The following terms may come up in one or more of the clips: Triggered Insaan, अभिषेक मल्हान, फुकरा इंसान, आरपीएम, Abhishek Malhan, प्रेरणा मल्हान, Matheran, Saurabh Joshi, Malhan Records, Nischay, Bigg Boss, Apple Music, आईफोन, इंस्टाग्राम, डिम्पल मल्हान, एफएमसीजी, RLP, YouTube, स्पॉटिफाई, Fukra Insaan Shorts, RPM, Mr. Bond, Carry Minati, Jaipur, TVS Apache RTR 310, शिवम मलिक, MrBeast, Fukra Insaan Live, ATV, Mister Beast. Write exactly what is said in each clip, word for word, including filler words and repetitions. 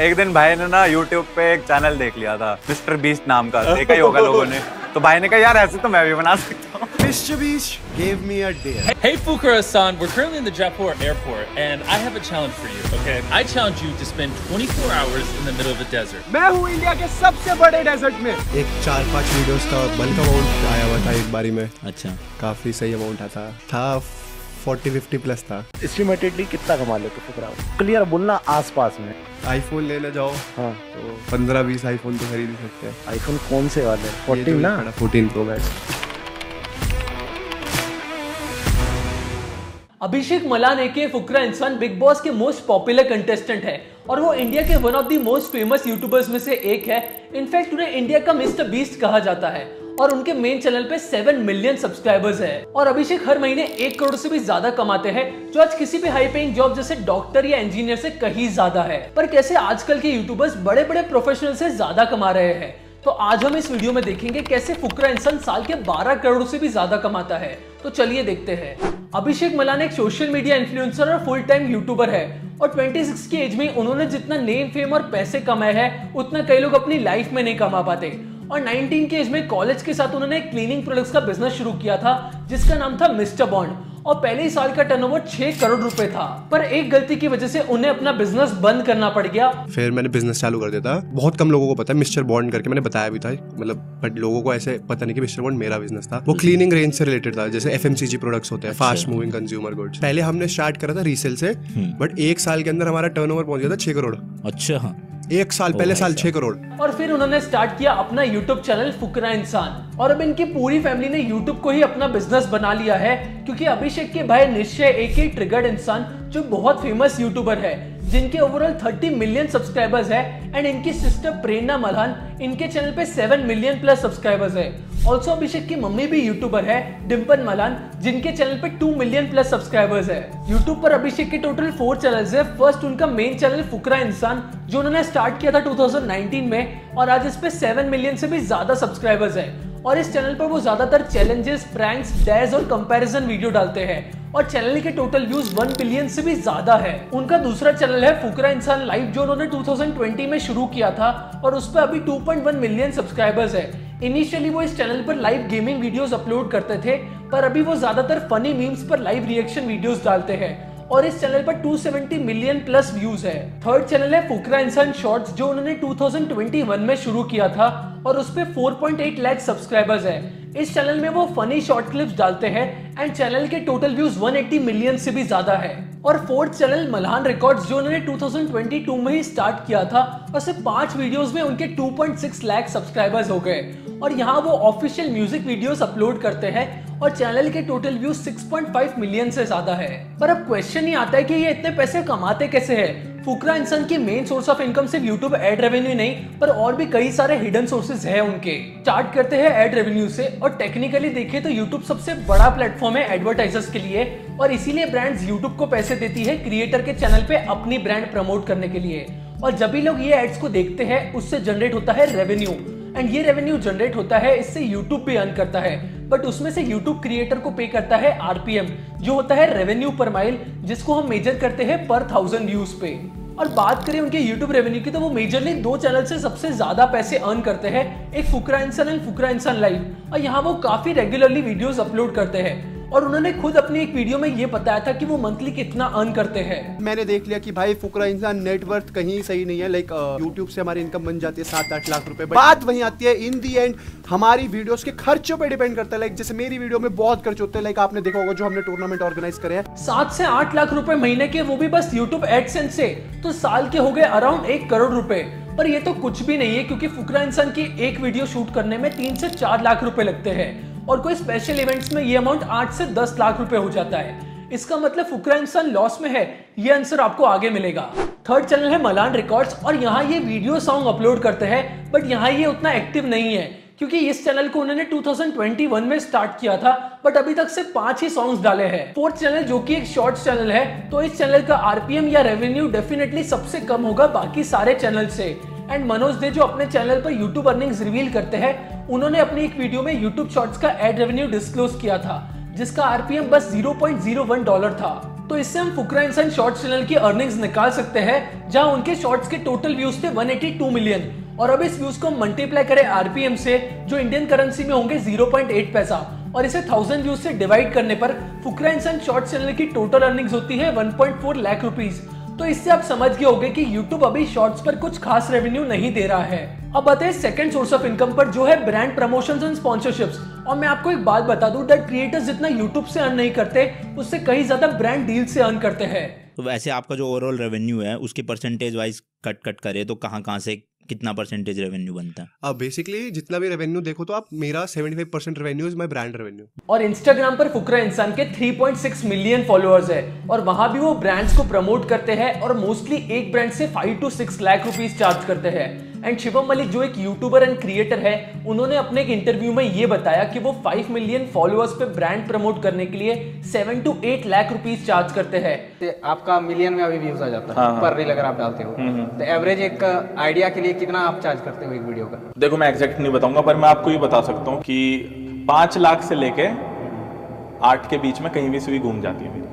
एक दिन भाई ने ना यूट्यूब पे एक चैनल देख लिया था मिस्टर बीस्ट नाम का, देखा ही होगा लोगों ने। तो भाई ने कहा यार ऐसे तो मैं भी बना सकता हूँ। Mister Beast gave me a day. Hey Fukra Insaan, we're currently in the Jaipur airport and I have a challenge for you. Okay. I challenge you to spend twenty-four hours in the middle of a desert. मैं हूँ India के सबसे बड़े desert में। एक चार पांच videos था, बल्क अमाउंट आया हुआ था एक बारी में। अच्छा। काफी सही अमाउंट आता था, फोर्टी फिफ्टी प्लस था। एस्टिमेटेडली कितना कमा लेते फुकरा? क्लियर बोलना आसपास में। आईफोन लेने जाओ हाँ तो पंद्रह बीस आईफोन तो खरीद सकते हैं। आईफोन कौन से वाले? फोर्टीन ना? Fourteen pro max. अभिषेक मल्हान aka फुकरा इंसान Bigg Boss के मोस्ट पॉपुलर कंटेस्टेंट है और वो इंडिया के one of the most famous YouTubers में से एक है। इनफैक्ट उन्हें इंडिया का मिस्टर बीस्ट कहा जाता है और उनके मेन चैनल पे सेवन मिलियन सब्सक्राइबर्स हैं। और अभिषेक हर महीने एक करोड़ से भी ज्यादा कमाते हैं, जो आज किसी भी हाई पेइंग जॉब जैसे डॉक्टर या इंजीनियर से कहीं ज्यादा है। पर कैसे आजकल के यूट्यूबर्स बड़े बड़े प्रोफेशनल से ज्यादा कमा रहे हैं, तो आज हम इस वीडियो में देखेंगे कैसे फुकरा इंसान साल के बारह करोड़ से भी ज्यादा कमाता है। तो चलिए देखते हैं। अभिषेक मल्हान एक सोशल मीडिया इन्फ्लुएंसर और फुल टाइम यूट्यूबर है और छब्बीस की एज में उन्होंने जितना नेम फेम और पैसे कमाए हैं उतना कई लोग अपनी लाइफ में नहीं कमा पाते। और उन्नीस के एज में कॉलेज के साथ उन्होंने क्लीनिंग प्रोडक्ट्स का बिजनेस शुरू किया था जिसका नाम था मिस्टर बॉन्ड और पहले ही साल का टर्नओवर छह करोड़ रुपए था। पर एक गलती की वजह से उन्हें अपना बिजनेस बंद करना पड़ गया। फिर मैंने बिजनेस चालू कर दिया था। बहुत कम लोगों को पता है मिस्टर बॉन्ड करके, मैंने बताया भी था मतलब, बट लोगों को ऐसे पता नहीं कि मिस्टर बॉन्ड मेरा बिजनेस था। वो क्लीनिंग रेंज से रिलेटेड था, जैसे एफएमसीजी प्रोडक्ट्स होते हैं, फास्ट मूविंग कंज्यूमर गुड्स। पहले हमने स्टार्ट करा था रीसेल से, बट एक साल के अंदर हमारा टर्नओवर पहुंच गया था छह करोड़। अच्छा हाँ, एक साल पहले साल छह करोड़। और फिर उन्होंने स्टार्ट किया अपना यूट्यूब चैनल फुकरा इंसान और अब इनकी पूरी फैमिली ने यूट्यूब को ही अपना बिजनेस बना लिया है, क्योंकि अभिषेक के भाई निश्चय एके ट्रिगर्ड इंसान जो बहुत फेमस यूट्यूबर है जिनके ओवरऑल तीस मिलियन सब्सक्राइबर्स है एंड इनकी सिस्टर प्रेरणा मल्हान इनके चैनल पे सात मिलियन प्लस सब्सक्राइबर्स है। ऑल्सो अभिषेक की मम्मी भी यूट्यूबर है डिम्पल मल्हान जिनके चैनल पे दो मिलियन प्लस सब्सक्राइबर्स है। यूट्यूब पर अभिषेक के टोटल फोर चैनल्स है। फर्स्ट उनका मेन चैनल फुकरा इंसान जो उन्होंने स्टार्ट किया था टू थाउजेंड नाइनटीन में और आज इस पे सात मिलियन से भी ज्यादा सब्सक्राइबर्स है। और इस चैनल पर वो ज्यादातर चैलेंजेस, प्रैंक्स, डैश और कंपैरिजन वीडियो डालते हैं और चैनल के टोटल व्यूज एक बिलियन से भी ज्यादा है। उनका दूसरा चैनल है फुकरा इंसान लाइव जो उन्होंने टू थाउजेंड ट्वेंटी में शुरू किया था और उस पर अभी two point one million subscribers है। इनिशियली वो इस चैनल पर लाइव गेमिंग वीडियोस अपलोड करते थे पर अभी वो ज्यादातर फनी मीम्स पर लाइव रिएक्शन वीडियोस डालते हैं और इस चैनल पर दो सौ सत्तर मिलियन प्लस व्यूज है। थर्ड चैनल है फुकरा इंसान शॉर्ट्स जो उन्होंने टू थाउजेंड ट्वेंटी वन में शुरू किया था और उसपे चार पॉइंट आठ लाख सब्सक्राइबर्स है। इस चैनल में वो फनी शॉर्ट क्लिप्स डालते हैं एंड चैनल के टोटल व्यूज एक सौ अस्सी मिलियन से भी ज्यादा है। और फोर्थ चैनल मल्हान रिकॉर्ड्स जो उन्होंने टू थाउजेंड ट्वेंटी टू में ही स्टार्ट किया था और सिर्फ पांच वीडियोस में उनके दो पॉइंट छह लाख सब्सक्राइबर्स हो गए और यहाँ वो ऑफिशियल म्यूजिक वीडियोस अपलोड करते हैं और चैनल के total views six point five million से ज्यादा है। पर अब क्वेश्चन ही आता है कि ये इतने पैसे कमाते कैसे हैं? फुकरा इंसान की मेन सोर्स ऑफ इनकम सिर्फ यूट्यूब एड रेवेन्यू नहीं पर और भी कई सारे हिडन सोर्सेज हैं उनके। स्टार्ट करते हैं एड रेवेन्यू से। और टेक्निकली देखें तो यूट्यूब सबसे बड़ा प्लेटफॉर्म है एडवर्टाइजर्स के लिए और इसीलिए ब्रांड्स यूट्यूब को पैसे देती है क्रिएटर के चैनल पे अपनी ब्रांड प्रमोट करने के लिए। और जब भी लोग ये एड्स को देखते हैं उससे जनरेट होता है रेवेन्यू एंड ये रेवेन्यू जनरेट होता है इससे यूट्यूब भी अर्न करता है, बट उसमें से यूट्यूब क्रिएटर को पे करता है आरपीएम जो होता है रेवेन्यू पर माइल, जिसको हम मेजर करते हैं पर थाउजेंड व्यूज पे। और बात करें उनके यूट्यूब रेवेन्यू की तो वो मेजरली दो चैनल से सबसे ज्यादा पैसे अर्न करते हैं, एक फुकरा इंसान एंड फुकरा इंसान लाइव और यहाँ वो काफी रेगुलरली वीडियोस अपलोड करते हैं। और उन्होंने खुद अपनी एक वीडियो में ये बताया था कि वो मंथली कितना अर्न करते हैं। मैंने देख लिया कि भाई फुकरा इंसान नेटवर्थ कहीं सही नहीं है, लाइक यूट्यूब से हमारी इनकम बन जाती है सात आठ लाख रुपए। बात वहीं आती है इन दी एंड हमारी वीडियोस के खर्चों पे डिपेंड करता है। लाइक जैसे मेरी वीडियो में बहुत खर्च होते हैं, लाइक आपने देखा होगा जो हमने टूर्नामेंट ऑर्गेनाइज करे हैं सात से आठ लाख रुपए महीने के, वो भी बस यूट्यूब एडसेंस से। तो साल के हो गए अराउंड एक करोड़ रुपए। पर ये तो कुछ भी नहीं है क्योंकि फुकरा इंसान की एक वीडियो शूट करने में तीन से चार लाख रुपए लगते हैं और कोई स्पेशल इवेंट्स में ये अमाउंट आठ से दस लाख रुपए हो जाता है। इसका मतलब फुकरा इंसान लॉस में है। ये आंसर आपको आगे मिलेगा। थर्ड चैनल है मल्हान रिकॉर्ड्स और यहाँ ये वीडियो सॉन्ग अपलोड करते हैं, बट यहाँ ये उतना एक्टिव नहीं है क्योंकि इस चैनल को उन्होंने टू थाउजेंड ट्वेंटी वन में स्टार्ट किया था बट अभी तक सिर्फ पांच ही सॉन्ग्स डाले हैं। फोर्थ चैनल जो कि एक शॉर्ट्स चैनल है, तो इस चैनल का आरपीएम या रेवेन्यू डेफिनेटली सबसे कम होगा बाकी सारे चैनल से। एंड मनोज दे जो अपने चैनल पर यूट्यूब अर्निंग्स रिवील करते हैं उन्होंने अपनी एक वीडियो में यूट्यूब शॉर्ट्स का एड रेवेन्यू डिस्क्लोज किया था जिसका आरपीएम बस zero point zero one dollar था। तो इससे हम फुकरा इंसान शॉर्ट्स चैनल की अर्निंग्स निकाल सकते हैं, जहां उनके शॉर्ट्स के टोटल व्यूज थे एक सौ बयासी मिलियन। और अब इस व्यूज को मल्टीप्लाई करें आरपीएम से, जो इंडियन करेंसी में होंगे ज़ीरो पॉइंट आठ पैसा, और इसे थाउजेंड व्यूज से डिवाइड करने पर फुकरा इंसान शॉर्ट्स चैनल की टोटल अर्निंग्स होती है एक पॉइंट चार लाख रुपीज। तो इससे आप समझ गए होंगे कि YouTube अभी शॉर्ट्स पर कुछ खास रेवेन्यू नहीं दे रहा है। अब बताइए सेकंड सोर्स ऑफ इनकम पर, जो है ब्रांड प्रमोशंस एंड स्पॉन्सरशिप्स। और मैं आपको एक बात बता दूं दैट क्रिएटर्स जितना YouTube से अर्न नहीं करते, उससे कहीं ज्यादा ब्रांड डील से अर्न करते हैं। तो वैसे आपका जो ओवरऑल रेवेन्यू है उसकी परसेंटेज वाइज कट कट करे तो कहां कहां से कितना परसेंटेज रेवेन्यू बनता है? अब बेसिकली जितना भी रेवेन्यू देखो तो आप मेरा पचहत्तर percent revenue is my brand revenue. और इंस्टाग्राम पर फुकरा इंसान के तीन पॉइंट छह मिलियन फॉलोअर्स है, और वहां भी वो ब्रांड्स को प्रमोट करते हैं और मोस्टली एक ब्रांड से पाँच टू छह लाख रुपीस चार्ज करते हैं। एंड शिवम मलिक जो एक यूट्यूबर एंड क्रिएटर है, उन्होंने अपने एक इंटरव्यू में ये बताया कि वो पाँच मिलियन फॉलोअर्स पे ब्रांड प्रमोट करने के लिए सात टू आठ लाख रुपीस चार्ज करते हैं। आपका मिलियन में अभी व्यूज आ जाता है। हाँ। पर रील अगर आप डालते हो तो एवरेज एक आइडिया के लिए कितना आप चार्ज करते हो एक वीडियो का? देखो मैं एग्जैक्ट नहीं बताऊंगा, पर मैं आपको ये बता सकता हूँ कि पांच लाख से लेके आठ के बीच में कहीं भी सुई घूम जाती है।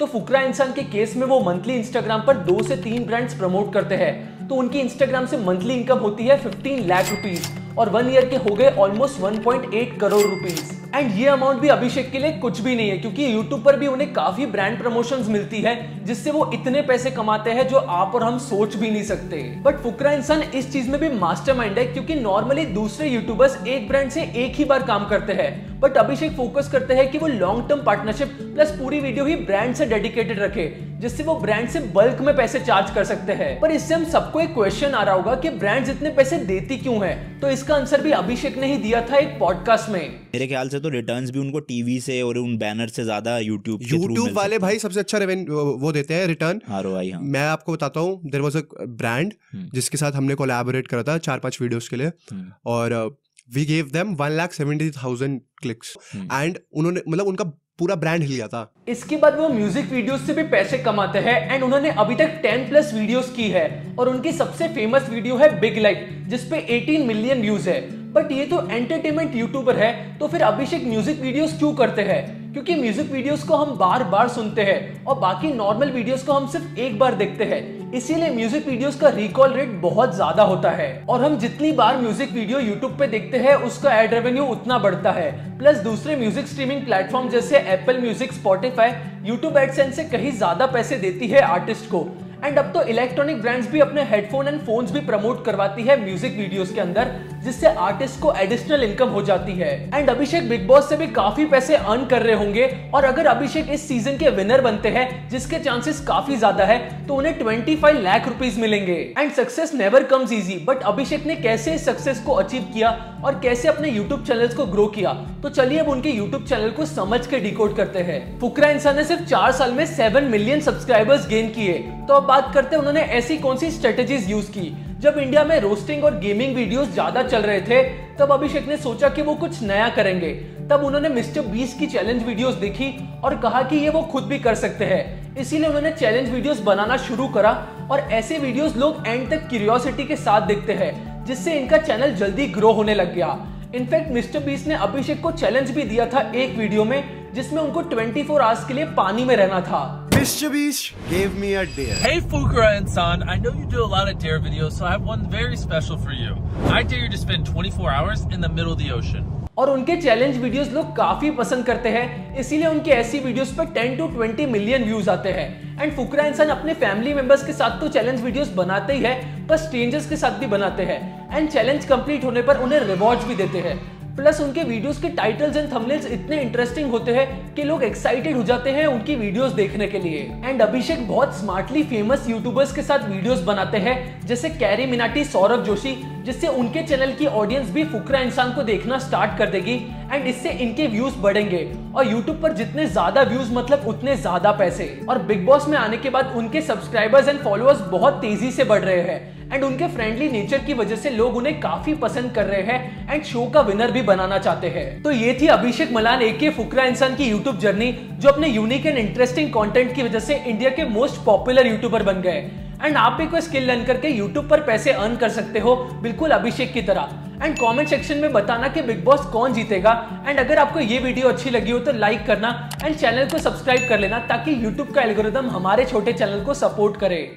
तो फुकरा इंसान के केस में वो मंथली इंस्टाग्राम पर दो से तीन ब्रांड्स प्रमोट करते हैं, तो उनकी इंस्टाग्राम से मंथली इनकम होती है पंद्रह लाख रुपीस, और वन ईयर के हो गए ऑलमोस्ट एक पॉइंट आठ करोड़ रुपीस। एंड ये अमाउंट भी अभिषेक के लिए कुछ भी नहीं है, क्योंकि YouTube पर भी उन्हें काफी ब्रांड प्रमोशंस मिलती है, जिससे वो इतने पैसे कमाते हैं जो आप और हम सोच भी नहीं सकते। बट फुकरा इंसान इस चीज में भी मास्टरमाइंड है, क्योंकि नॉर्मली दूसरे यूट्यूबर्स एक ब्रांड से एक ही बार काम करते हैं, बट अभिषेक फोकस करते हैं कि वो लॉन्ग टर्म पार्टनरशिप प्लस पूरी वीडियो ही ब्रांड से डेडिकेटेड रखे, जिससे वो ब्रांड से बल्क में पैसे चार्ज कर सकते हैं। पर इससे हम सबको एक क्वेश्चन आ रहा होगा कि ब्रांड्स इतने पैसे देती क्यों है, तो इसका आंसर भी अभिषेक ने ही दिया था एक पॉडकास्ट में। मेरे ख्याल से तो रिटर्न्स भी उनको टीवी से और उन बैनर से ज्यादा यूट्यूब यूट्यूब वाले भाई सबसे अच्छा रेवेन्यू वो देते हैं रिटर्न। हाँ। मैं आपको बताता हूँ, देयर वाज अ ब्रांड जिसके साथ हमने कोलैबोरेट करा था चार पांच वीडियोस के लिए, और we gave them one lakh seventy thousand clicks, and उन्होंने मतलब उनका पूरा ब्रांड हिल गया था। इसके बाद वो म्यूजिक वीडियोस से भी पैसे कमाते हैं, एंड उन्होंने अभी तक दस प्लस वीडियोस की है, और उनकी सबसे फेमस वीडियो है बिग लाइक, जिसपे अठारह मिलियन व्यूज है। बट ये तो एंटरटेनमेंट यूट्यूबर है, तो फिर अभिषेक म्यूजिक वीडियोस क्यों करते हैं? क्योंकि म्यूजिक वीडियोस को हम बार बार सुनते हैं, और बाकी नॉर्मल वीडियोस को हम सिर्फ एक बार देखते हैं, इसीलिए म्यूजिक वीडियोस का रिकॉल रेट बहुत ज्यादा होता है, और हम जितनी बार म्यूजिक वीडियो यूट्यूब पे देखते हैं उसका एड रेवेन्यू उतना बढ़ता है। प्लस दूसरे म्यूजिक स्ट्रीमिंग प्लेटफॉर्म जैसे Apple music, स्पॉटिफाई, YouTube AdSense से कहीं ज्यादा पैसे देती है आर्टिस्ट को। एंड अब तो इलेक्ट्रॉनिक ब्रांड्स भी अपने हेडफोन एंड फोन्स भी प्रमोट करवाती है म्यूजिक वीडियोस के अंदर, जिससे आर्टिस्ट को एडिशनल इनकम हो जाती है। एंड अभिषेक बिग बॉस से भी काफी पैसे अर्न कर रहे होंगे, और अगर अभिषेक इस सीजन के विनर बनते हैं, जिसके चांसेस काफी ज्यादा है, तो उन्हें पच्चीस लाख रुपीस मिलेंगे। And success never comes easy, but Abhishek ने कैसे इस सक्सेस को अचीव किया और कैसे अपने यूट्यूब चैनल को ग्रो किया, तो चलिए अब उनके यूट्यूब चैनल को समझ के डिकोड करते हैं। फुकरा इंसान ने सिर्फ चार साल में सेवन मिलियन सब्सक्राइबर्स गेन किए, तो अब बात करते हैं उन्होंने ऐसी कौन सी स्ट्रेटेजीज यूज की। जब इंडिया में रोस्टिंग और गेमिंग वीडियोस ज्यादा चल रहे थे, तब अभिषेक ने सोचा कि वो कुछ नया करेंगे। तब उन्होंने मिस्टर बीस्ट की चैलेंज वीडियोस देखी और कहा कि ये वो खुद भी कर सकते हैं, इसीलिए उन्होंने चैलेंज वीडियोस बनाना शुरू करा, और ऐसे वीडियोस लोग एंड तक क्यूरियोसिटी के साथ देखते हैं, जिससे इनका चैनल जल्दी ग्रो होने लग गया। इनफैक्ट मिस्टर बीस्ट ने अभिषेक को चैलेंज भी दिया था एक वीडियो में, जिसमें उनको चौबीस आवर्स के लिए पानी में रहना था। Mister Beast gave me a dare. Hey Fukra Insaan, I know you do a lot of dare videos, so I have one very special for you. I dare you to spend twenty-four hours in the middle of the ocean. और उनके challenge videos लोग काफी पसंद करते हैं, इसीलिए उनके ऐसी वीडियोस पर ten to twenty million views आते हैं। एंड फुकरा इंसान अपने फैमिली मेंबर्स के साथ तो चैलेंज वीडियोस बनाते ही है, पर स्ट्रेंजर्स के साथ भी बनाते हैं, एंड चैलेंज कंप्लीट होने पर उन्हें रिवॉर्ड्स भी देते हैं। प्लस उनके वीडियोस के टाइटल्स एंड थंबनेल्स इतने इंटरेस्टिंग होते हैं कि लोग एक्साइटेड हो जाते हैं उनकी वीडियोस देखने के लिए। एंड अभिषेक बहुत स्मार्टली फेमस यूट्यूबर्स के साथ वीडियोस बनाते हैं, जैसे कैरी मिनाटी, सौरभ जोशी, जिससे उनके चैनल की ऑडियंस भी फुकरा इंसान को देखना स्टार्ट कर देगी, एंड इससे इनके व्यूज बढ़ेंगे, और यूट्यूब पर जितने ज्यादा व्यूज मतलब उतने ज्यादा पैसे। और बिग बॉस में आने के बाद उनके सब्सक्राइबर्स एंड फॉलोअर्स बहुत तेजी से बढ़ रहे हैं, एंड उनके फ्रेंडली नेचर की वजह से लोग उन्हें काफी पसंद कर रहे हैं, एंड शो का विनर भी बनाना चाहते हैं। तो ये थी अभिषेक मलान एके फुकरा इंसान की यूट्यूब जर्नी, जो अपने यूनिक एंड इंटरेस्टिंग कंटेंट की वजह से इंडिया के मोस्ट पॉपुलर यूट्यूबर बन गए। एंड आप भी कोई स्किल लर्न करके यूट्यूब पर पैसे अर्न कर सकते हो, बिल्कुल अभिषेक की तरह। एंड कमेंट सेक्शन में बताना कि बिग बॉस कौन जीतेगा। एंड अगर आपको ये वीडियो अच्छी लगी हो तो लाइक करना एंड चैनल को सब्सक्राइब कर लेना ताकि यूट्यूब का एल्गोरिदम हमारे छोटे चैनल को सपोर्ट करे।